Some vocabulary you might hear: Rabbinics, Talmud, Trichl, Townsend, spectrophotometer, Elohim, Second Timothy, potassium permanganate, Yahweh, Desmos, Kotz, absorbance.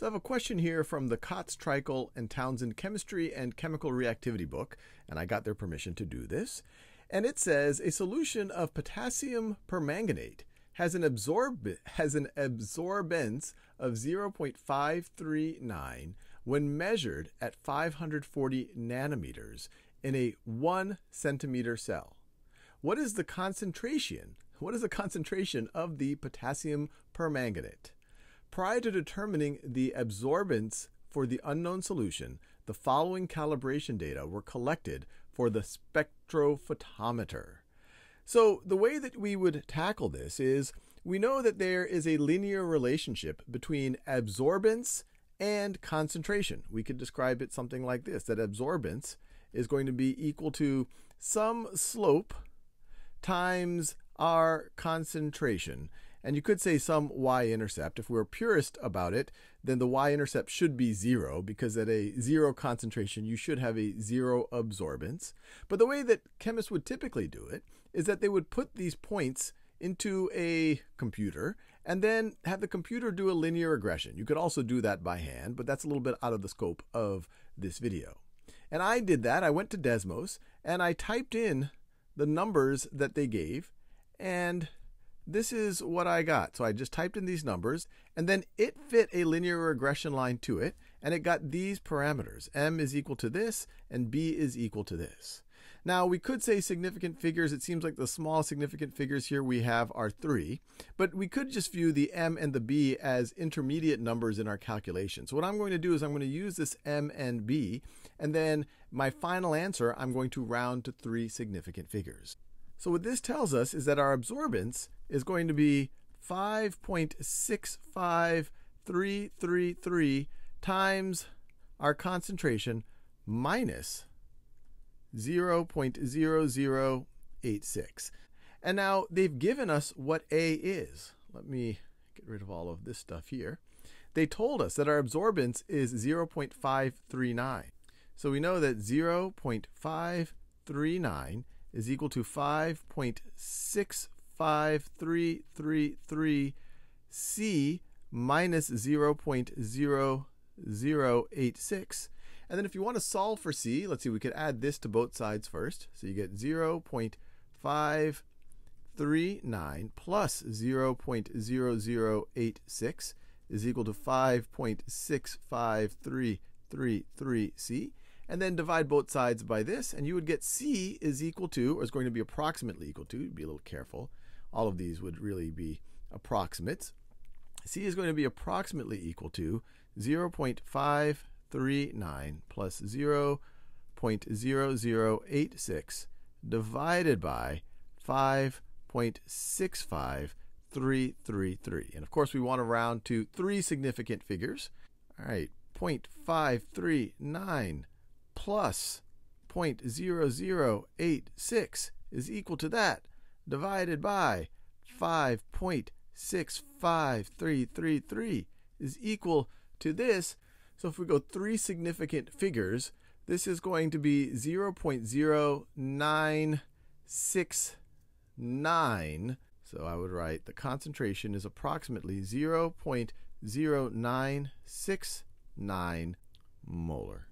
So I have a question here from the Kotz, Trichl, and Townsend Chemistry and Chemical Reactivity book, and I got their permission to do this. And it says, a solution of potassium permanganate has an absorbance of 0.539 when measured at 540 nanometers in a 1 centimeter cell. What is the concentration of the potassium permanganate? Prior to determining the absorbance for the unknown solution, the following calibration data were collected for the spectrophotometer. So the way that we would tackle this is, we know that there is a linear relationship between absorbance and concentration. We could describe it something like this, that absorbance is going to be equal to some slope times our concentration. And you could say some y-intercept. If we were purist about it, then the y-intercept should be 0, because at a 0 concentration, you should have a 0 absorbance. But the way that chemists would typically do it is that they would put these points into a computer and then have the computer do a linear regression. You could also do that by hand, but that's a little bit out of the scope of this video. And I did that. I went to Desmos and I typed in the numbers that they gave, and this is what I got. So I just typed in these numbers, and then it fit a linear regression line to it, and it got these parameters. M is equal to this, and B is equal to this. Now, we could say significant figures. It seems like the small significant figures here we have are 3, but we could just view the M and the B as intermediate numbers in our calculation. So what I'm going to do is I'm going to use this M and B, and then my final answer, I'm going to round to 3 significant figures. So what this tells us is that our absorbance is going to be 5.65333 times our concentration minus 0.0086. And now they've given us what A is. Let me get rid of all of this stuff here. They told us that our absorbance is 0.539. So we know that 0.539 is equal to 5.65333 C minus 0.0086. And then if you want to solve for C, let's see, we could add this to both sides first. So you get 0.539 plus 0.0086 is equal to 5.65333C. And then divide both sides by this, and you would get C is equal to, or is going to be approximately equal to, be a little careful. All of these would really be approximates. C is going to be approximately equal to 0.539 plus 0.0086 divided by 5.65333. And of course, we want to round to 3 significant figures. All right, 0.539 plus 0.0086 is equal to that, divided by 5.65333 is equal to this. So if we go 3 significant figures, this is going to be 0.0969. So I would write the concentration is approximately 0.0969 molar.